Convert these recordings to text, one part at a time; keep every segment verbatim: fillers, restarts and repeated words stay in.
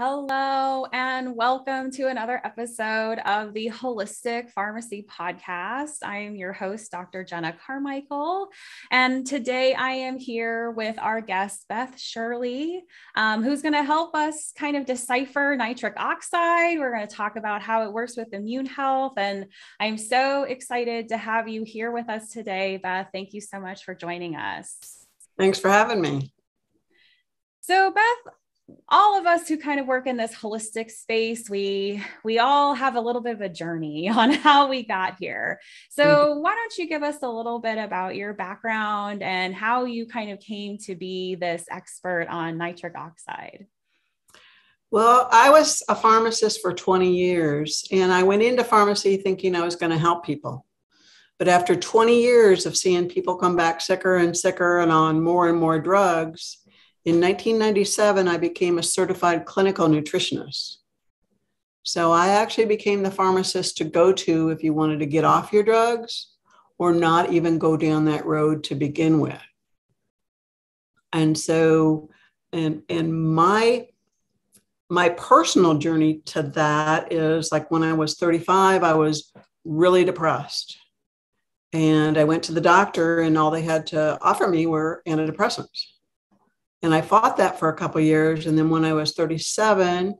Hello and welcome to another episode of the Holistic Pharmacy Podcast. I am your host, Doctor Jenna Carmichael, and today I am here with our guest, Beth Shirley, um, who's going to help us kind of decipher nitric oxide. We're going to talk about how it works with immune health, and I'm so excited to have you here with us today, Beth. Thank you so much for joining us. Thanks for having me. So, Beth, all of us who kind of work in this holistic space, we we all have a little bit of a journey on how we got here. So why don't you give us a little bit about your background and how you kind of came to be this expert on nitric oxide? Well, I was a pharmacist for twenty years, and I went into pharmacy thinking I was going to help people. But after twenty years of seeing people come back sicker and sicker and on more and more drugs, in nineteen ninety-seven, I became a certified clinical nutritionist. So I actually became the pharmacist to go to if you wanted to get off your drugs or not even go down that road to begin with. And so, and, and my, my personal journey to that is, like, when I was thirty-five, I was really depressed. And I went to the doctor, and all they had to offer me were antidepressants. And I fought that for a couple of years. And then when I was thirty-seven,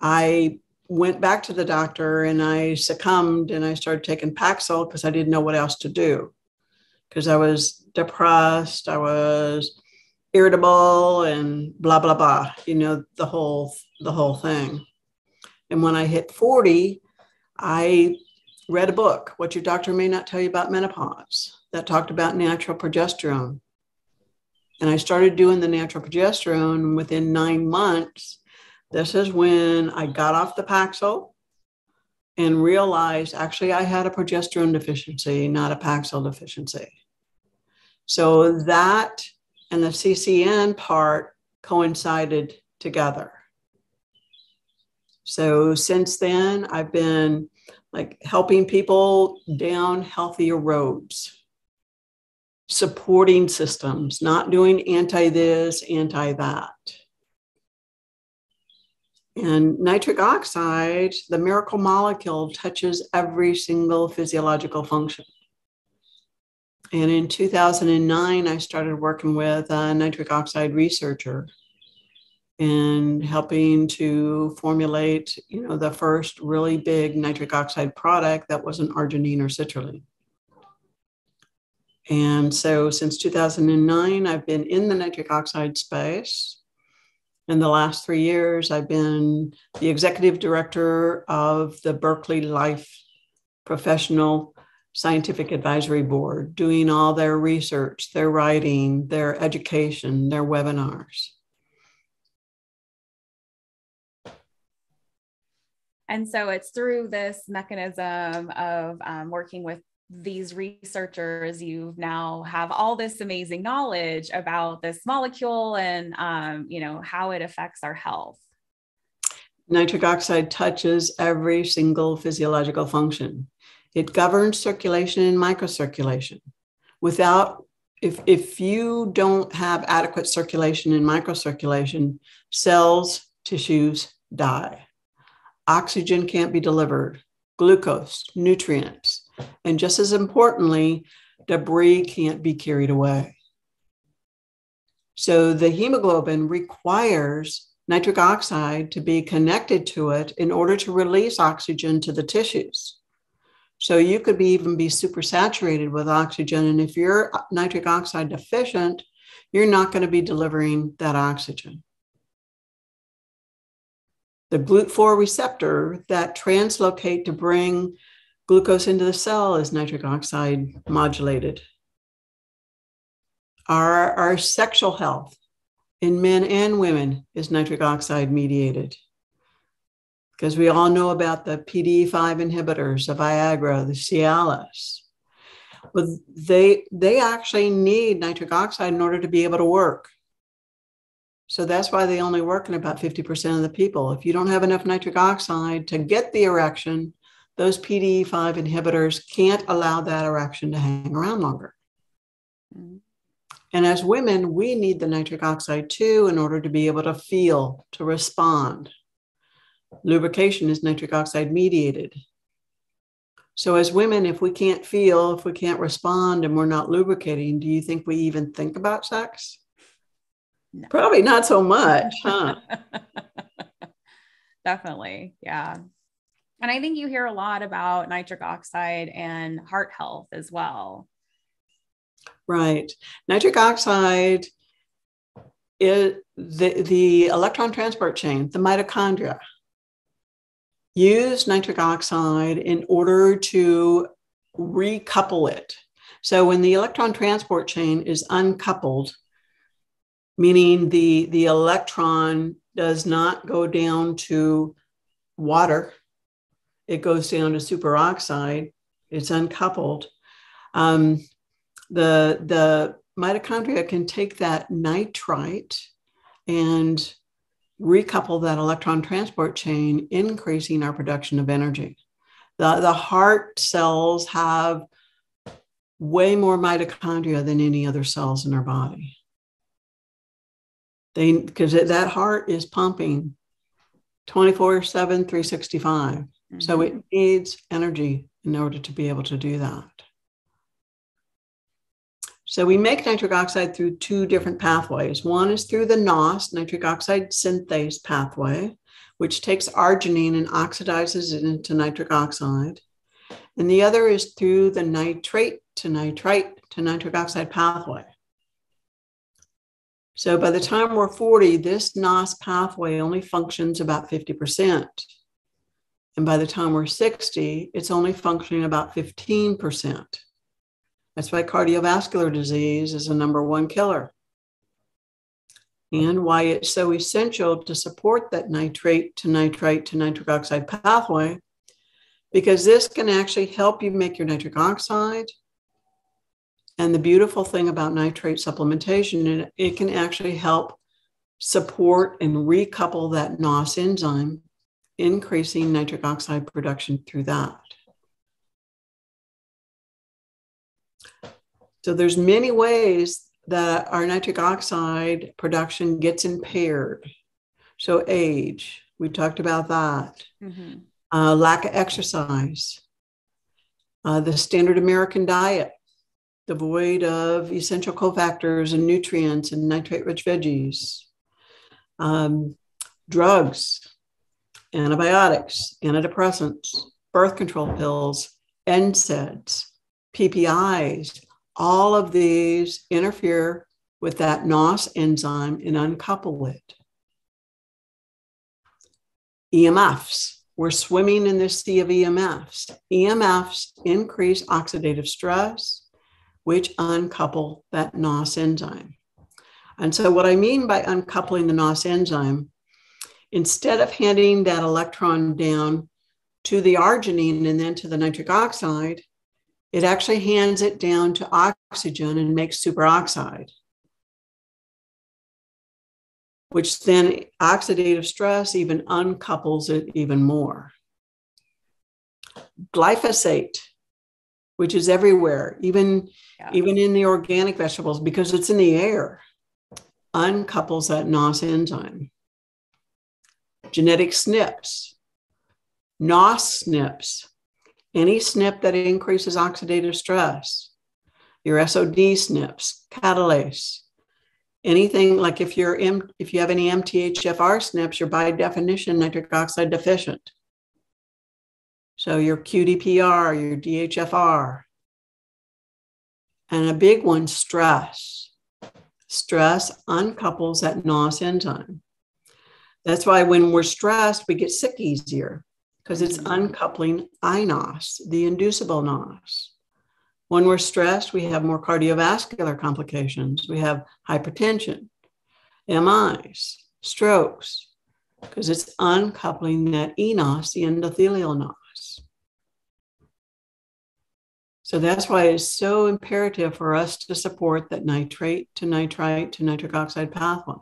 I went back to the doctor and I succumbed, and I started taking Paxil because I didn't know what else to do, because I was depressed. I was irritable and blah, blah, blah, you know, the whole, the whole thing. And when I hit forty, I read a book, What Your Doctor May Not Tell You About Menopause, that talked about natural progesterone. And I started doing the natural progesterone within nine months. This is when I got off the Paxil and realized actually I had a progesterone deficiency, not a Paxil deficiency. So that and the C C N part coincided together. So since then, I've been like helping people down healthier roads, supporting systems, not doing anti this, anti that. And nitric oxide, the miracle molecule, touches every single physiological function. And in two thousand nine, I started working with a nitric oxide researcher and helping to formulate, you know, the first really big nitric oxide product that wasn't arginine or citrulline. And so since two thousand nine, I've been in the nitric oxide space. In the last three years, I've been the executive director of the Berkeley Life Professional Scientific Advisory Board, doing all their research, their writing, their education, their webinars. And so it's through this mechanism of um, working with these researchers, you now have all this amazing knowledge about this molecule and, um, you know, how it affects our health. Nitric oxide touches every single physiological function. It governs circulation and microcirculation. Without, if, if you don't have adequate circulation and microcirculation, cells, tissues die. Oxygen can't be delivered, glucose, nutrients. And just as importantly, debris can't be carried away. So the hemoglobin requires nitric oxide to be connected to it in order to release oxygen to the tissues. So you could be even be supersaturated with oxygen. And if you're nitric oxide deficient, you're not going to be delivering that oxygen. The glut four receptor that translocate to bring glucose into the cell is nitric oxide modulated. Our, our sexual health in men and women is nitric oxide mediated, because we all know about the P D E five inhibitors, the Viagra, the Cialis. But they, they actually need nitric oxide in order to be able to work. So that's why they only work in about fifty percent of the people. If you don't have enough nitric oxide to get the erection, those P D E five inhibitors can't allow that erection to hang around longer. Mm-hmm. And as women, we need the nitric oxide too in order to be able to feel, to respond, Lubrication is nitric oxide mediated. So as women, if we can't feel, if we can't respond and we're not lubricating, do you think we even think about sex? No. Probably not so much, huh? Definitely. Yeah. And I think you hear a lot about nitric oxide and heart health as well. Right. Nitric oxide is the, the electron transport chain, the mitochondria. Use nitric oxide in order to recouple it. So when the electron transport chain is uncoupled, meaning the, the electron does not go down to water, it goes down to superoxide, it's uncoupled, um, the, the mitochondria can take that nitrite and recouple that electron transport chain, increasing our production of energy. The, the heart cells have way more mitochondria than any other cells in our body. They, because that heart is pumping twenty-four seven, three sixty-five. Mm-hmm. So it needs energy in order to be able to do that. So we make nitric oxide through two different pathways. One is through the N O S, nitric oxide synthase pathway, which takes arginine and oxidizes it into nitric oxide. And the other is through the nitrate to nitrite to nitric oxide pathway. So by the time we're forty, this N O S pathway only functions about fifty percent. And by the time we're sixty, it's only functioning about fifteen percent. That's why cardiovascular disease is a number one killer, and why it's so essential to support that nitrate to nitrite to nitric oxide pathway, because this can actually help you make your nitric oxide. And the beautiful thing about nitrate supplementation, it, it can actually help support and recouple that N O S enzyme, increasing nitric oxide production through that. So there's many ways that our nitric oxide production gets impaired. So age, we talked about that. Mm-hmm. Uh, lack of exercise, uh, the standard American diet, devoid of essential cofactors and nutrients and nitrate-rich veggies, um, drugs, antibiotics, antidepressants, birth control pills, N SAIDs, P P Is. All of these interfere with that N O S enzyme and uncouple it. E M Fs, we're swimming in this sea of E M Fs. E M Fs increase oxidative stress, which uncouple that N O S enzyme. And so what I mean by uncoupling the N O S enzyme, instead of handing that electron down to the arginine and then to the nitric oxide, it actually hands it down to oxygen and makes superoxide, which then oxidative stress even uncouples it even more. Glyphosate, which is everywhere, even, yeah. even in the organic vegetables, because it's in the air, uncouples that N O S enzyme. Genetic S N Ps, N O S S N Ps, any S N P that increases oxidative stress, your S O D S N Ps, catalase, anything like if you're in, if you have any M T H F R S N Ps, you're by definition nitric oxide deficient. So your Q D P R, your D H F R, and a big one, stress. Stress uncouples that N O S enzyme. That's why when we're stressed, we get sick easier, because it's uncoupling I N O S, the inducible N O S. When we're stressed, we have more cardiovascular complications. We have hypertension, M Is, strokes, because it's uncoupling that E N O S, the endothelial N O S. So that's why it's so imperative for us to support that nitrate to nitrite to nitric oxide pathway.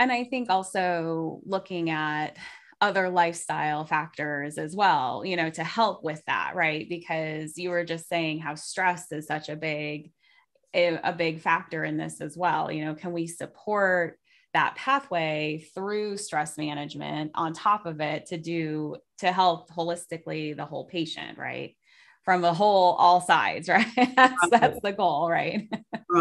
And I think also looking at other lifestyle factors as well, you know, to help with that, right? Because you were just saying how stress is such a big, a big factor in this as well. You know, can we support that pathway through stress management on top of it to do, to help holistically the whole patient, right? From the whole, all sides, right? That's, that's the goal, right?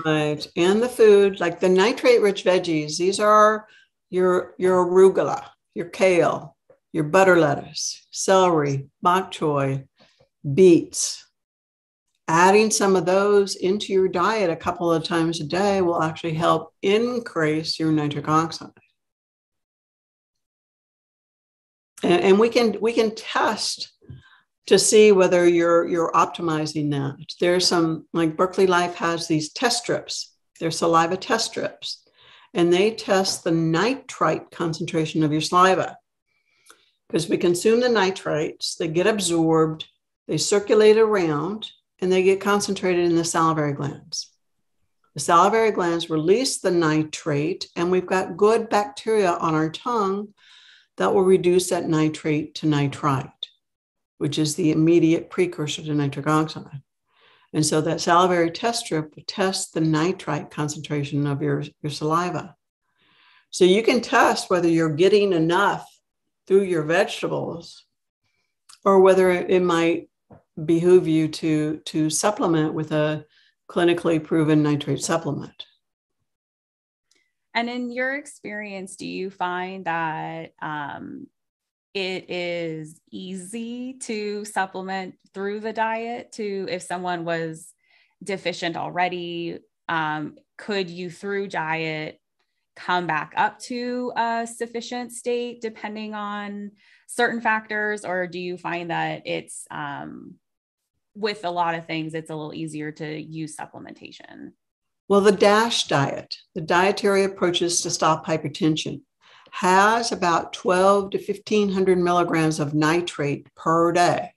Right. And the food, like the nitrate rich veggies, these are your, your arugula, your kale, your butter lettuce, celery, bok choy, beets. Adding some of those into your diet a couple of times a day will actually help increase your nitric oxide. And, and we can we can test to see whether you're you're optimizing that. There's some, like Berkeley Life has these test strips. They're saliva test strips, and they test the nitrite concentration of your saliva. Because we consume the nitrates, they get absorbed, they circulate around, and they get concentrated in the salivary glands. The salivary glands release the nitrate, and we've got good bacteria on our tongue that will reduce that nitrate to nitrite, which is the immediate precursor to nitric oxide. And so that salivary test strip will test the nitrite concentration of your, your saliva. So you can test whether you're getting enough through your vegetables or whether it might behoove you to, to supplement with a clinically proven nitrate supplement. And in your experience, do you find that um, it is easy to supplement through the diet to, if someone was deficient already, um, could you through diet come back up to a sufficient state depending on certain factors? Or do you find that it's, um, with a lot of things, it's a little easier to use supplementation? Well, the DASH diet, the dietary approaches to stop hypertension, has about twelve to fifteen hundred milligrams of nitrate per day.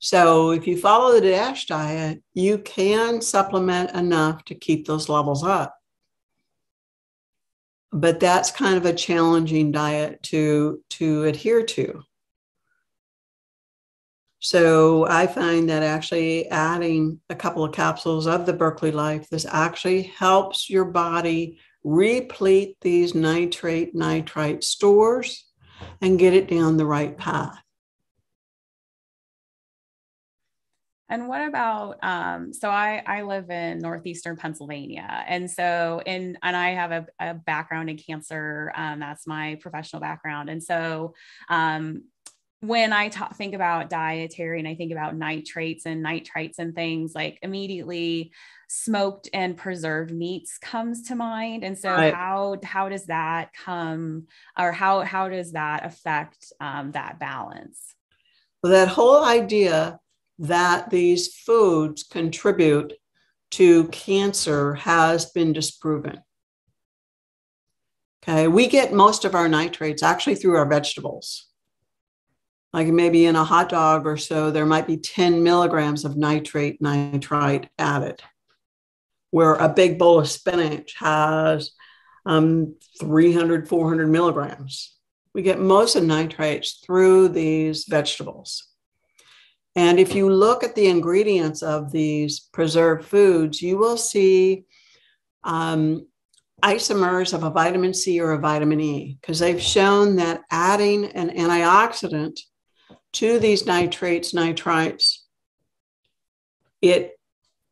So if you follow the DASH diet, you can supplement enough to keep those levels up. But that's kind of a challenging diet to, to adhere to. So I find that actually adding a couple of capsules of the Berkeley Life, this actually helps your body replete these nitrate, nitrite stores and get it down the right path. And what about, um, so I, I live in Northeastern Pennsylvania. And so, in, and I have a, a background in cancer. Um, that's my professional background. And so um, when I ta- think about dietary and I think about nitrates and nitrites and things, like immediately smoked and preserved meats comes to mind. And so right. how, how does that come, or how, how does that affect um, that balance? Well, that whole idea that these foods contribute to cancer has been disproven. Okay, we get most of our nitrates actually through our vegetables. Like maybe in a hot dog or so, there might be ten milligrams of nitrate, nitrite added, where a big bowl of spinach has um, three hundred, four hundred milligrams. We get most of nitrates through these vegetables. And if you look at the ingredients of these preserved foods, you will see um, isomers of a vitamin C or a vitamin E, because they've shown that adding an antioxidant to these nitrates, nitrites, it,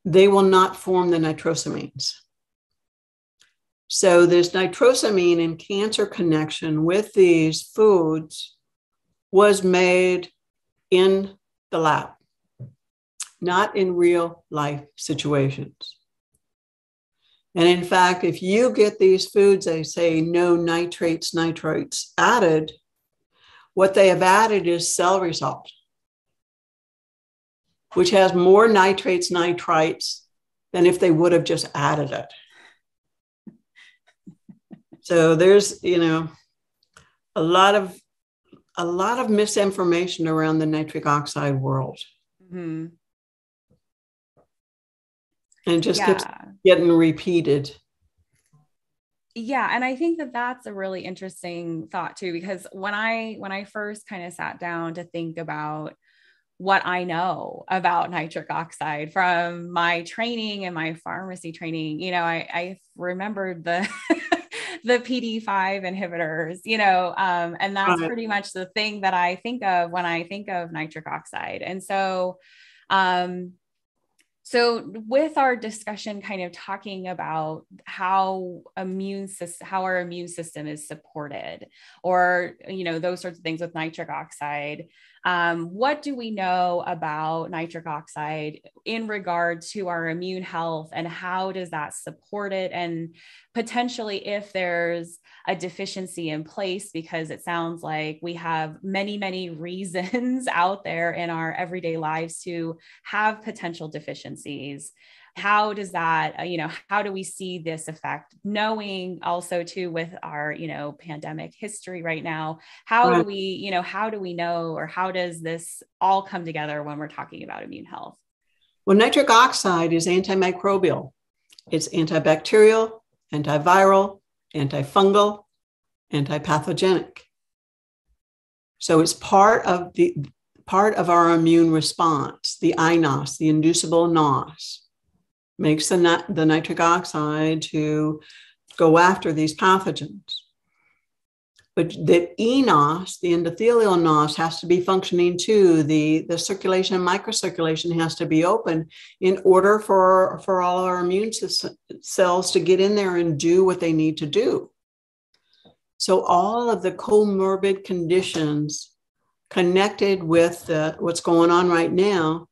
they will not form the nitrosamines. So this nitrosamine and cancer connection with these foods was made in the lab, not in real life situations. And in fact, if you get these foods, they say no nitrates, nitrites added, what they have added is celery salt, which has more nitrates, nitrites than if they would have just added it. So there's, you know, a lot of a lot of misinformation around the nitric oxide world. Mm-hmm. And it just yeah. keeps getting repeated. Yeah. And I think that that's a really interesting thought too, because when I, when I first kind of sat down to think about what I know about nitric oxide from my training and my pharmacy training, you know, I, I remembered the the P D E five inhibitors, you know, um, and that's uh, pretty much the thing that I think of when I think of nitric oxide. And so, um, so with our discussion, kind of talking about how immune how our immune system is supported, or, you know, those sorts of things with nitric oxide, um, what do we know about nitric oxide in regard to our immune health, and how does that support it? And potentially if there's a deficiency in place, because it sounds like we have many, many reasons out there in our everyday lives to have potential deficiencies. How does that, you know, how do we see this effect? Knowing also too, with our, you know, pandemic history right now, how right. do we, you know, how do we know, or how does this all come together when we're talking about immune health? Well, nitric oxide is antimicrobial. It's antibacterial, antiviral, antifungal, antipathogenic. So it's part of the Part of our immune response, the I N O S, the inducible N O S, makes the, nit- the nitric oxide to go after these pathogens. But the E N O S, the endothelial N O S, has to be functioning too. The, the circulation and microcirculation has to be open in order for, for all our immune system, cells to get in there and do what they need to do. So all of the comorbid conditions connected with the, what's going on right now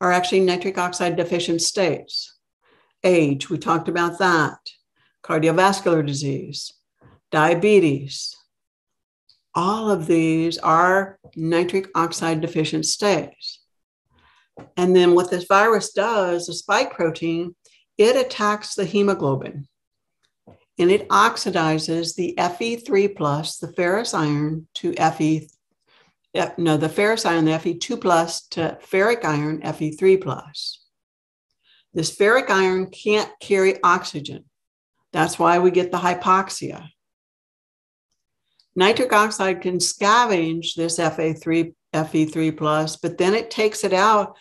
are actually nitric oxide deficient states. Age, we talked about that, cardiovascular disease, diabetes. All of these are nitric oxide deficient states. And then what this virus does, the spike protein, it attacks the hemoglobin and it oxidizes the F E three plus, the ferrous iron, to F E three. No, the ferrous iron, the F E two plus, to ferric iron, F E three plus. This ferric iron can't carry oxygen. That's why we get the hypoxia. Nitric oxide can scavenge this F A three, F E three plus, but then it takes it out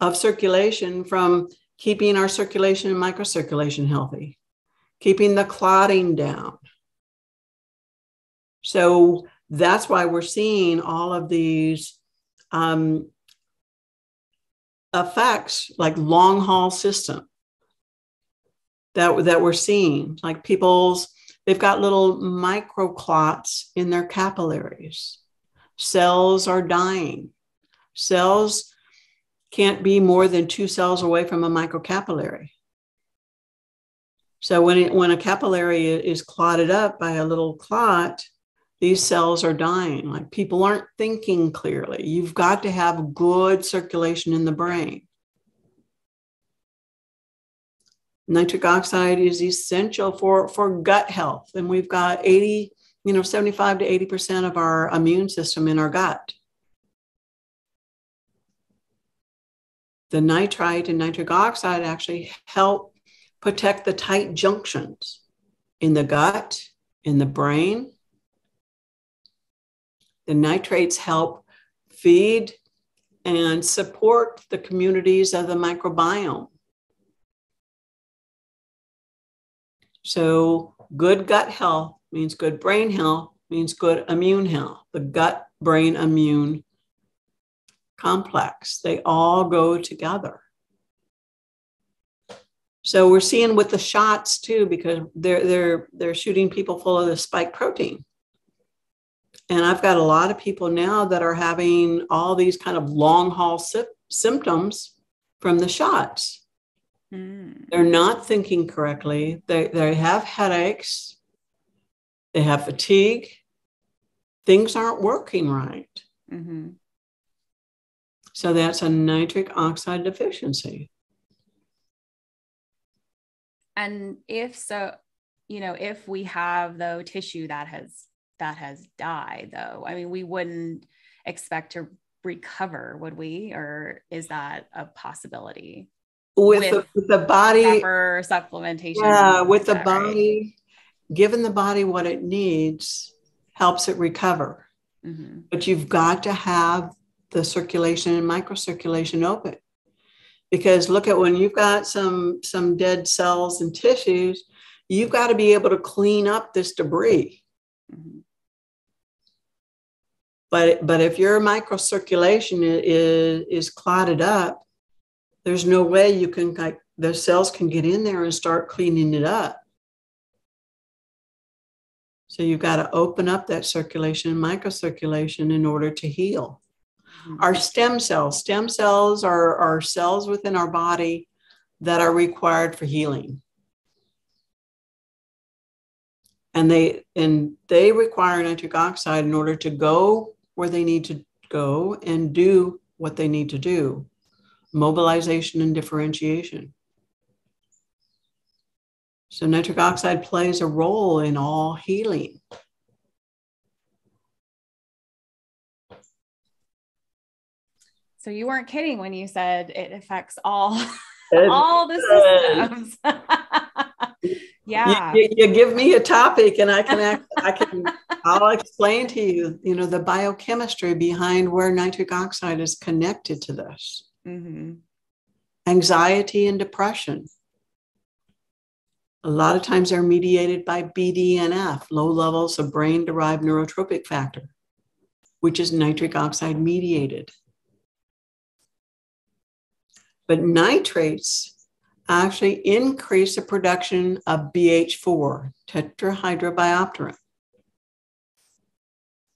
of circulation from keeping our circulation and microcirculation healthy, keeping the clotting down. So that's why we're seeing all of these um, effects, like long haul system that, that we're seeing, like people's, they've got little microclots in their capillaries. Cells are dying. Cells can't be more than two cells away from a microcapillary. So when, it, when a capillary is clotted up by a little clot, these cells are dying. Like, people aren't thinking clearly. You've got to have good circulation in the brain. Nitric oxide is essential for, for gut health. And we've got eighty, you know, seventy-five to eighty percent of our immune system in our gut. The nitrite and nitric oxide actually help protect the tight junctions in the gut, in the brain. The nitrates help feed and support the communities of the microbiome. So good gut health means good brain health, means good immune health. The gut, brain, immune complex, they all go together. So we're seeing with the shots too, because they're, they're, they're shooting people full of the spike protein. And I've got a lot of people now that are having all these kind of long haul sy- symptoms from the shots. Mm. They're not thinking correctly. They, they have headaches. They have fatigue. Things aren't working right. Mm-hmm. So that's a nitric oxide deficiency. And if so, you know, if we have though tissue that has that has died though, I mean, we wouldn't expect to recover, would we? Or is that a possibility? With, with, the, with the body. Proper supplementation. Yeah, with the body, right? Giving the body what it needs helps it recover. Mm-hmm. But you've got to have the circulation and microcirculation open. Because look at when you've got some, some dead cells and tissues, You've got to be able to clean up this debris. Mm-hmm. But, but if your microcirculation is, is clotted up, there's no way you can, like, the cells can get in there and start cleaning it up. So you've got to open up that circulation and microcirculation in order to heal. Mm-hmm. Our stem cells, stem cells are, are cells within our body that are required for healing. And they, and they require nitric oxide in order to go where they need to go and do what they need to do. Mobilization and differentiation. So nitric oxide plays a role in all healing. So you weren't kidding when you said it affects all, all the systems. Yeah. You, you give me a topic and I can, act, I can, I'll explain to you, you know, the biochemistry behind where nitric oxide is connected to this. Mm-hmm. Anxiety and depression. A lot of times they're mediated by B D N F, low levels of brain-derived neurotropic factor, which is nitric oxide mediated. But nitrates actually increase the production of B H four, tetrahydrobiopterin.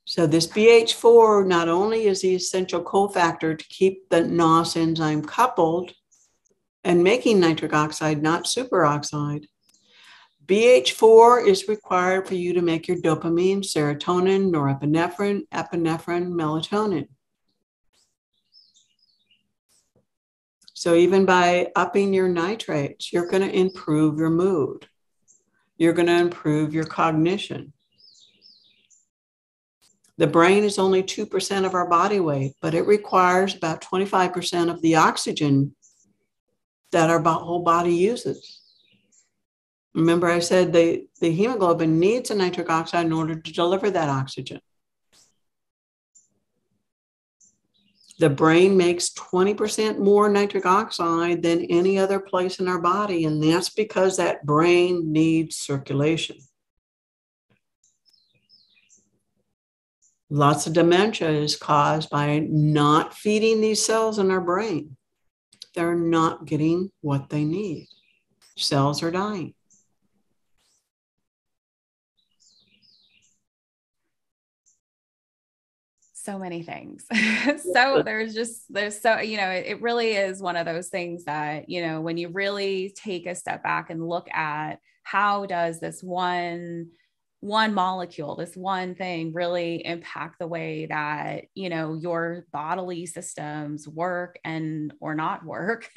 So this B H four not only is the essential cofactor to keep the N O S enzyme coupled and making nitric oxide, not superoxide, B H four is required for you to make your dopamine, serotonin, norepinephrine, epinephrine, melatonin. So even by upping your nitrates, you're going to improve your mood. You're going to improve your cognition. The brain is only two percent of our body weight, but it requires about twenty-five percent of the oxygen that our whole body uses. Remember, I said the, the hemoglobin needs a nitric oxide in order to deliver that oxygen. The brain makes twenty percent more nitric oxide than any other place in our body, and that's because that brain needs circulation. Lots of dementia is caused by not feeding these cells in our brain. They're not getting what they need. Cells are dying. So many things. So there's just, there's so, you know, it, it really is one of those things that, you know, when you really take a step back and look at how does this one, one molecule, this one thing really impact the way that, you know, your bodily systems work and, or not work.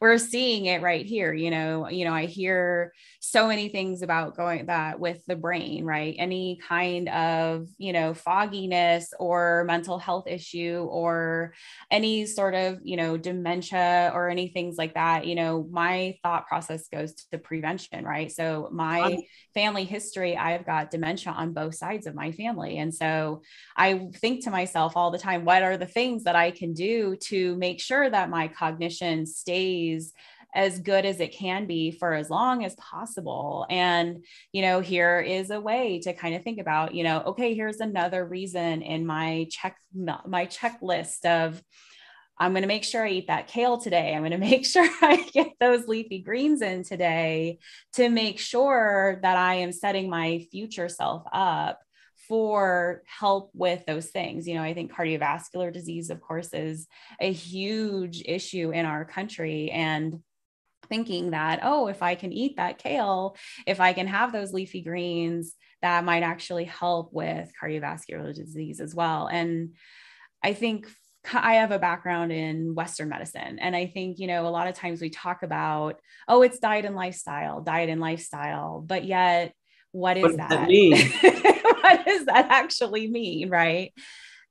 We're seeing it right here. You know, you know, I hear so many things about going that with the brain, right? Any kind of, you know, fogginess or mental health issue or any sort of, you know, dementia or any things like that. You know, my thought process goes to prevention, right? So my family history, I've got dementia on both sides of my family. And so I think to myself all the time, what are the things that I can do to make sure that my cognition stays as good as it can be for as long as possible. And, you know, here is a way to kind of think about, you know, okay, here's another reason in my check, my checklist of, I'm going to make sure I eat that kale today. I'm going to make sure I get those leafy greens in today to make sure that I am setting my future self up for help with those things. You know, I think cardiovascular disease, of course, is a huge issue in our country. And thinking that, oh, if I can eat that kale, if I can have those leafy greens, that might actually help with cardiovascular disease as well. And I think I have a background in Western medicine. And I think, you know, a lot of times we talk about, oh, it's diet and lifestyle, diet and lifestyle, but yet what is that? What does that mean? What does that actually mean? Right.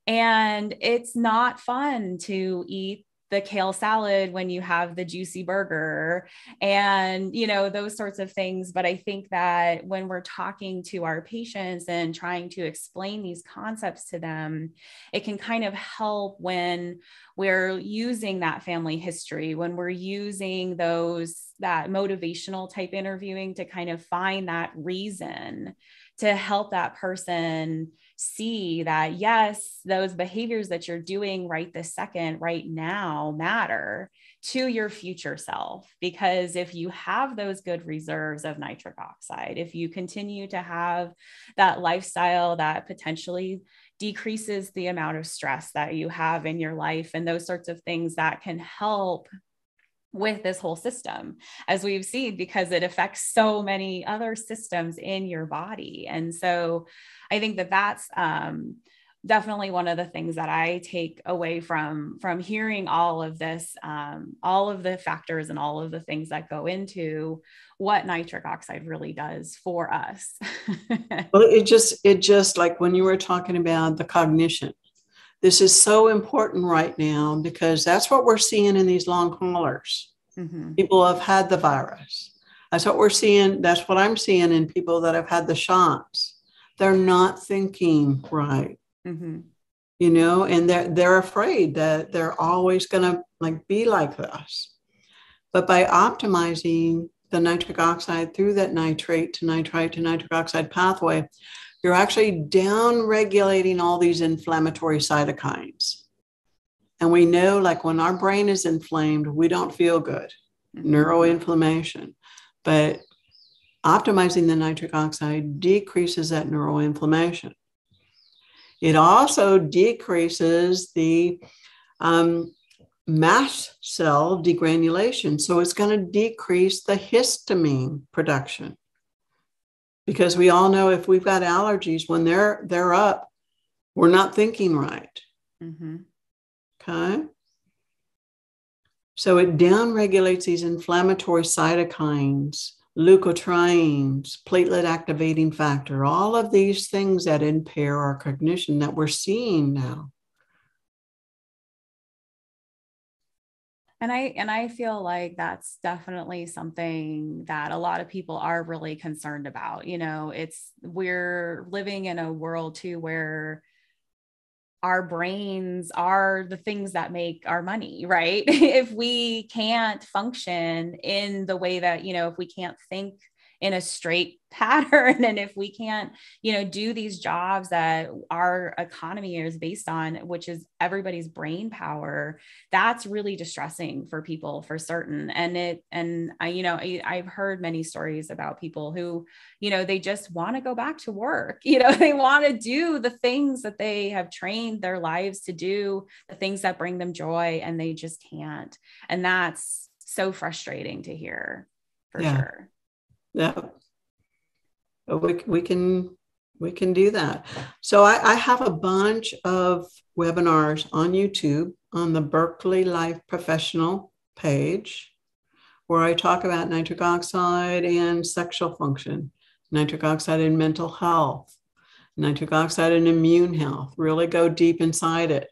And it's not fun to eat the kale salad when you have the juicy burger and, you know, those sorts of things. But I think that when we're talking to our patients and trying to explain these concepts to them, it can kind of help when we're using that family history, when we're using those that motivational type interviewing to kind of find that reason to help that person see that, yes, those behaviors that you're doing right this second, right now matter to your future self. Because if you have those good reserves of nitric oxide, if you continue to have that lifestyle that potentially decreases the amount of stress that you have in your life and those sorts of things that can help with this whole system, as we've seen, because it affects so many other systems in your body. And so I think that that's um, definitely one of the things that I take away from, from hearing all of this, um, all of the factors and all of the things that go into what nitric oxide really does for us. Well, it just, it just like when you were talking about the cognition, this is so important right now because that's what we're seeing in these long haulers. Mm-hmm. People have had the virus. That's what we're seeing. That's what I'm seeing in people that have had the shots. They're not thinking right, mm-hmm. you know, and they're, they're afraid that they're always going to like be like this. But by optimizing the nitric oxide through that nitrate to nitrite to nitric oxide pathway, you're actually down-regulating all these inflammatory cytokines. And we know, like when our brain is inflamed, we don't feel good, mm-hmm. neuroinflammation. But optimizing the nitric oxide decreases that neuroinflammation. It also decreases the um, mast cell degranulation. So it's going to decrease the histamine production. Because we all know if we've got allergies, when they're they're up, we're not thinking right. Mm-hmm. Okay. So it downregulates these inflammatory cytokines, leukotrienes, platelet activating factor, all of these things that impair our cognition that we're seeing now. And I, and I feel like that's definitely something that a lot of people are really concerned about. You know, it's, we're living in a world too, where our brains are the things that make our money, right? If we can't function in the way that, you know, if we can't think in a straight pattern, and if we can't, you know, do these jobs that our economy is based on, which is everybody's brain power, that's really distressing for people for certain. And it, and I, you know, I, I've heard many stories about people who, you know, they just want to go back to work, you know, they want to do the things that they have trained their lives to do, the things that bring them joy, and they just can't. And that's so frustrating to hear for yeah. sure. Yeah, we, we can we can do that. So I, I have a bunch of webinars on YouTube on the Berkeley Life Professional page, where I talk about nitric oxide and sexual function, nitric oxide and mental health, nitric oxide and immune health. Really go deep inside it.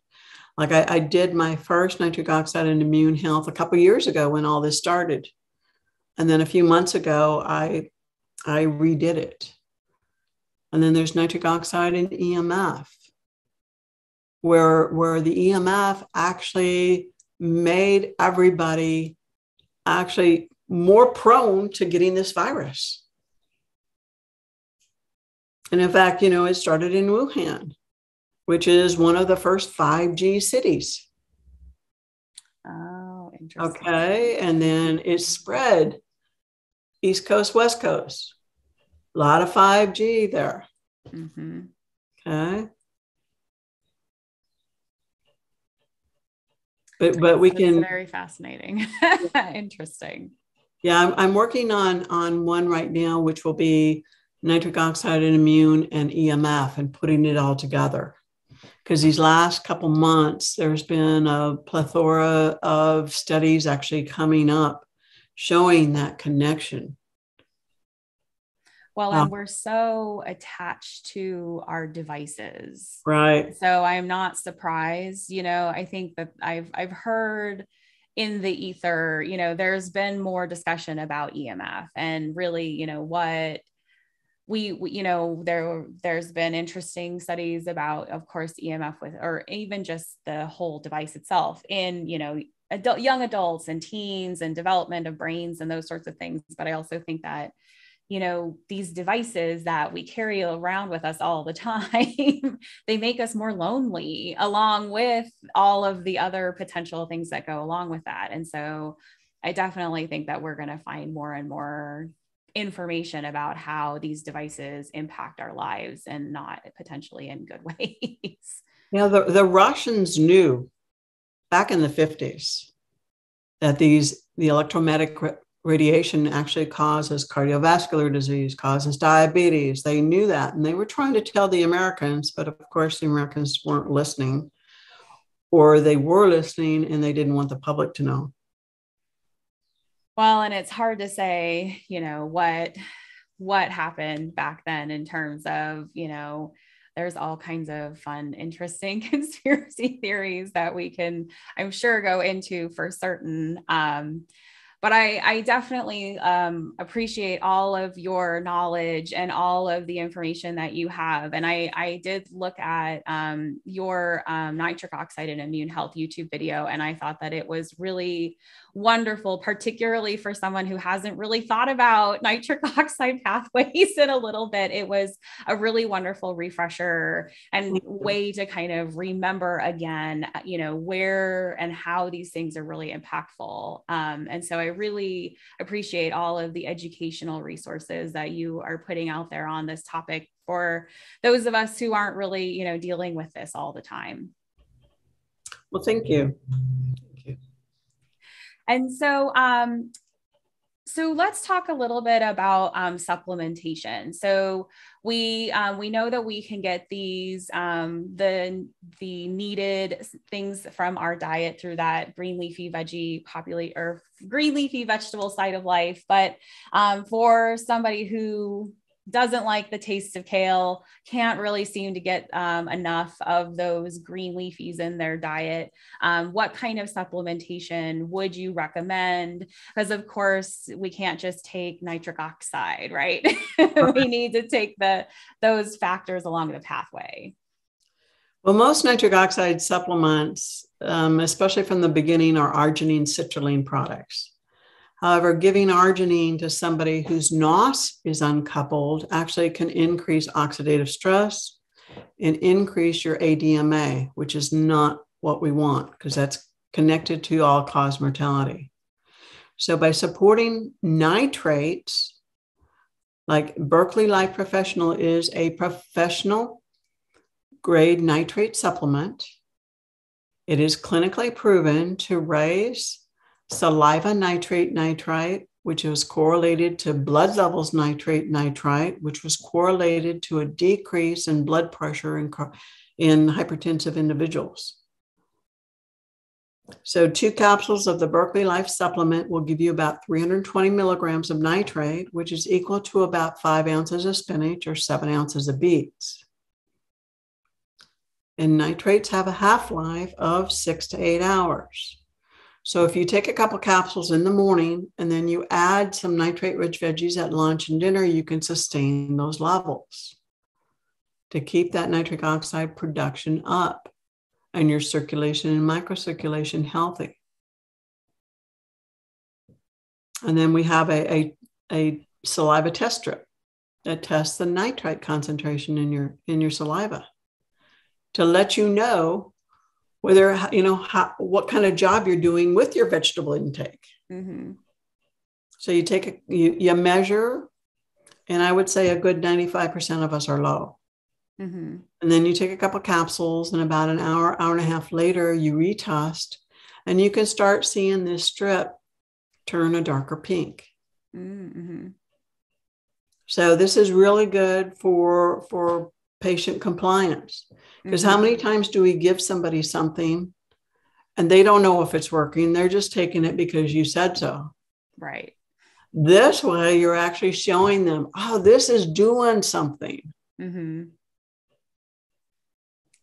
Like I, I did my first nitric oxide and immune health a couple of years ago when all this started. And then a few months ago, I, I redid it. And then there's nitric oxide and E M F, where, where the E M F actually made everybody actually more prone to getting this virus. And in fact, you know, it started in Wuhan, which is one of the first five G cities. Oh, interesting. Okay. And then it spread East Coast, West Coast. A lot of five G there. Mm-hmm. Okay. But but we That's can very fascinating. Interesting. Yeah, I'm I'm working on on one right now, which will be nitric oxide and immune and E M F and putting it all together. Because these last couple months, there's been a plethora of studies actually coming up showing that connection. Well, and we're so attached to our devices. Right. So I'm not surprised. You know, I think that I've, I've heard in the ether, you know, there's been more discussion about E M F and really, you know, what We, we, you know, there, there's been interesting studies about, of course, E M F with, or even just the whole device itself in, you know, adult, young adults and teens and development of brains and those sorts of things. But I also think that, you know, these devices that we carry around with us all the time, they make us more lonely along with all of the other potential things that go along with that. And so I definitely think that we're going to find more and more information about how these devices impact our lives, and not potentially in good ways. You know, the, the Russians knew back in the fifties that these, the electromagnetic radiation actually causes cardiovascular disease, causes diabetes. They knew that, and they were trying to tell the Americans, but of course the Americans weren't listening, or they were listening and they didn't want the public to know. Well, and it's hard to say, you know, what, what happened back then in terms of, you know, there's all kinds of fun, interesting conspiracy theories that we can, I'm sure, go into for certain. Um, but I, I definitely um, appreciate all of your knowledge and all of the information that you have. And I, I did look at um, your um, nitric oxide and immune health YouTube video, and I thought that it was really wonderful, particularly for someone who hasn't really thought about nitric oxide pathways in a little bit. It was a really wonderful refresher and way to kind of remember again, you know, where and how these things are really impactful. Um, and so I really appreciate all of the educational resources that you are putting out there on this topic for those of us who aren't really, you know, dealing with this all the time. Well, thank you. Thank you. And so, um, so let's talk a little bit about um, supplementation. So we um, we know that we can get these um, the the needed things from our diet through that green leafy veggie populate or green leafy vegetable side of life. But um, for somebody who doesn't like the taste of kale, can't really seem to get um, enough of those green leafies in their diet, Um, what kind of supplementation would you recommend? Because of course we can't just take nitric oxide, right? We need to take the, those factors along the pathway. Well, most nitric oxide supplements, um, especially from the beginning, are arginine citrulline products. However, giving arginine to somebody whose N O S is uncoupled actually can increase oxidative stress and increase your A D M A, which is not what we want, because that's connected to all-cause mortality. So by supporting nitrates, like Berkeley Life Professional is a professional grade nitrate supplement. It is clinically proven to raise saliva nitrate nitrite, which was correlated to blood levels nitrate nitrite, which was correlated to a decrease in blood pressure in, in hypertensive individuals. So two capsules of the Berkeley Life supplement will give you about three hundred twenty milligrams of nitrate, which is equal to about five ounces of spinach or seven ounces of beets. And nitrates have a half-life of six to eight hours. So if you take a couple capsules in the morning and then you add some nitrate-rich veggies at lunch and dinner, you can sustain those levels to keep that nitric oxide production up and your circulation and microcirculation healthy. And then we have a, a, a saliva test strip that tests the nitrite concentration in your, in your saliva to let you know whether, you know, how, what kind of job you're doing with your vegetable intake. Mm-hmm. So you take, a, you, you measure, and I would say a good ninety-five percent of us are low. Mm-hmm. And then you take a couple capsules, and about an hour, hour and a half later, you retest, and you can start seeing this strip turn a darker pink. Mm-hmm. So this is really good for, for, patient compliance, because mm-hmm. how many times do we give somebody something and they don't know if it's working? They're just taking it because you said so. Right. This way, you're actually showing them, oh, this is doing something. Mm-hmm.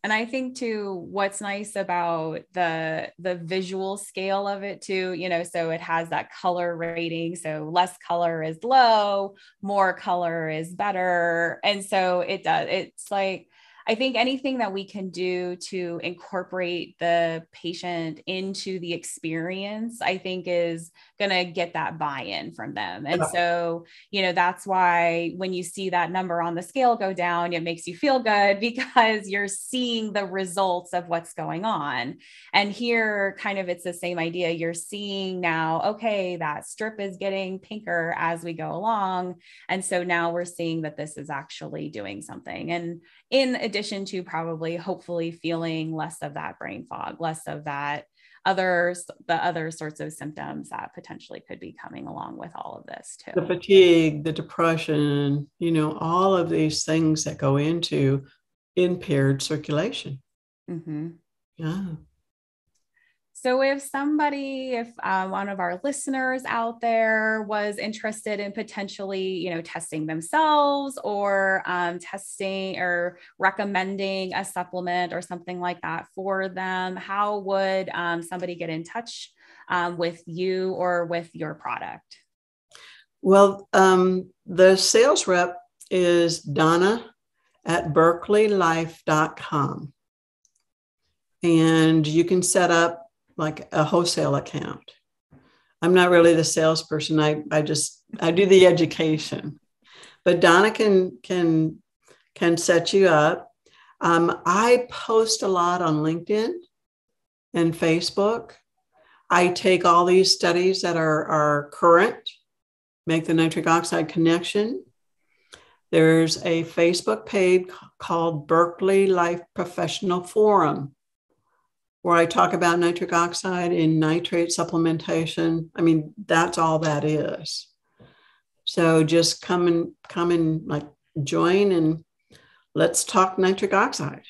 And I think too, what's nice about the, the visual scale of it too, you know, so it has that color rating. So less color is low, more color is better. And so it does, it's like, I think anything that we can do to incorporate the patient into the experience, I think is going to get that buy-in from them. And so, you know, that's why when you see that number on the scale go down, it makes you feel good because you're seeing the results of what's going on. And here kind of, it's the same idea. You're seeing now, okay, that strip is getting pinker as we go along. And so now we're seeing that this is actually doing something. And in addition to probably hopefully feeling less of that brain fog, less of that other, the other sorts of symptoms that potentially could be coming along with all of this too. The fatigue, the depression, you know, all of these things that go into impaired circulation. Mm-hmm. Yeah. So if somebody, if uh, one of our listeners out there was interested in potentially, you know, testing themselves or um, testing or recommending a supplement or something like that for them, how would um, somebody get in touch um, with you or with your product? Well, um, the sales rep is Donna at Berkeley Life dot com. And you can set up like a wholesale account. I'm not really the salesperson. I, I just, I do the education, but Donna can, can, can set you up. Um, I post a lot on LinkedIn and Facebook. I take all these studies that are, are current, make the nitric oxide connection. There's a Facebook page called Berkeley Life Professional Forum, where I talk about nitric oxide and nitrate supplementation. I mean, that's all that is. So just come and come and like join and let's talk nitric oxide.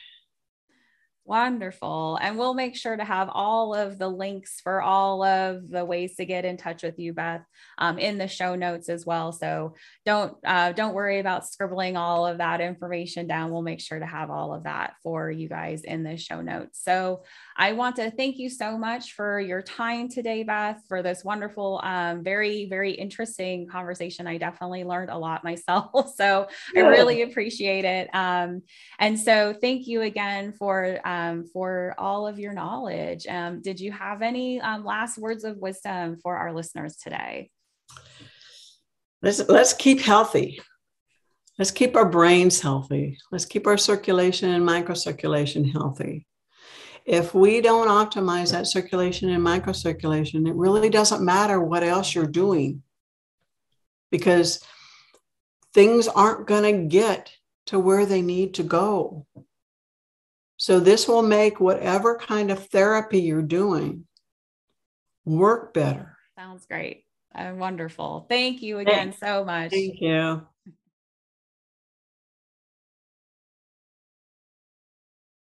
Wonderful. And we'll make sure to have all of the links for all of the ways to get in touch with you, Beth, um, in the show notes as well. So don't, uh, don't worry about scribbling all of that information down. We'll make sure to have all of that for you guys in the show notes. So I want to thank you so much for your time today, Beth, for this wonderful, um, very, very interesting conversation. I definitely learned a lot myself, so yeah. I really appreciate it. Um, and so thank you again for, um, Um, for all of your knowledge. Um, did you have any um, last words of wisdom for our listeners today? Let's, let's keep healthy. Let's keep our brains healthy. Let's keep our circulation and microcirculation healthy. If we don't optimize that circulation and microcirculation, it really doesn't matter what else you're doing, because things aren't going to get to where they need to go. So this will make whatever kind of therapy you're doing work better. Sounds great. Uh, wonderful. Thank you again Thanks. so much. Thank you.